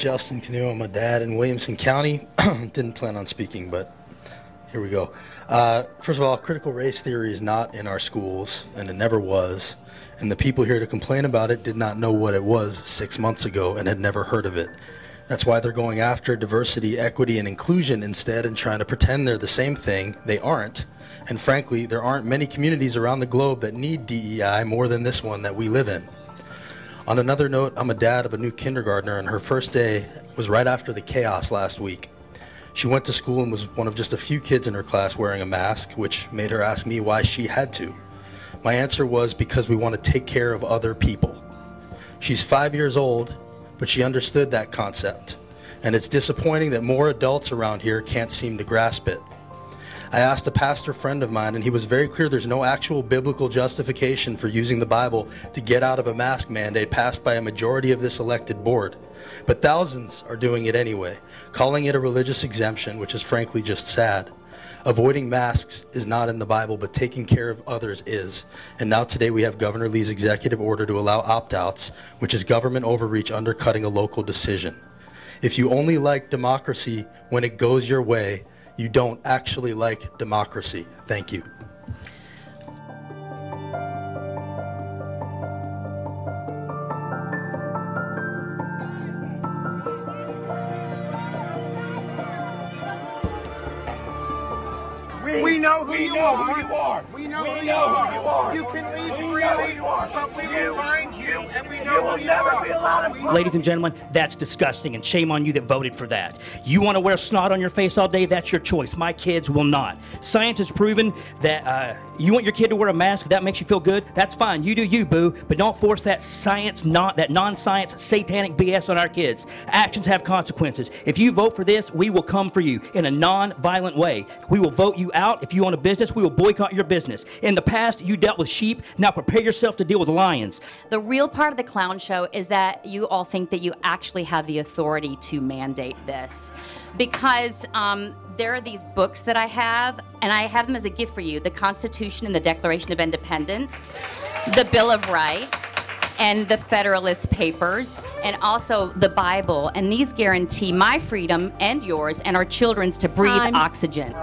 Justin Canu. I'm a dad in Williamson County. Didn't plan on speaking, but here we go. First of all, critical race theory is not in our schools, and it never was. And the people here to complain about it did not know what it was 6 months ago and had never heard of it. That's why they're going after diversity, equity, and inclusion instead and trying to pretend they're the same thing. They aren't. And frankly, there aren't many communities around the globe that need DEI more than this one that we live in. On another note, I'm a dad of a new kindergartner, and her first day was right after the chaos last week. She went to school and was one of just a few kids in her class wearing a mask, which made her ask me why she had to. My answer was because we want to take care of other people. She's 5 years old, but she understood that concept, and it's disappointing that more adults around here can't seem to grasp it. I asked a pastor friend of mine, and he was very clear there's no actual biblical justification for using the Bible to get out of a mask mandate passed by a majority of this elected board. But thousands are doing it anyway, calling it a religious exemption, which is frankly just sad. Avoiding masks is not in the Bible, but taking care of others is. And now today we have Governor Lee's executive order to allow opt-outs, which is government overreach undercutting a local decision. If you only like democracy when it goes your way, you don't actually like democracy. Thank you. We know who you are. We know who you are. You can leave freely, but we will find you, and we know who you are. Ladies and gentlemen, that's disgusting, and shame on you that voted for that. You want to wear snot on your face all day? That's your choice. My kids will not. Science has proven that you want your kid to wear a mask. That makes you feel good. That's fine. You do you, boo. But don't force that science, not that non-science, satanic BS on our kids. Actions have consequences. If you vote for this, we will come for you in a non-violent way. We will vote you out. If you own a business, we will boycott your business. In the past, you dealt with sheep. Now prepare yourself to deal with lions. The real part of the clown show is that you all think that you actually have the authority to mandate this, because there are these books that I have, and I have them as a gift for you: the Constitution and the Declaration of Independence, the Bill of Rights, and the Federalist Papers, and also the Bible. And these guarantee my freedom and yours and our children's to breathe oxygen.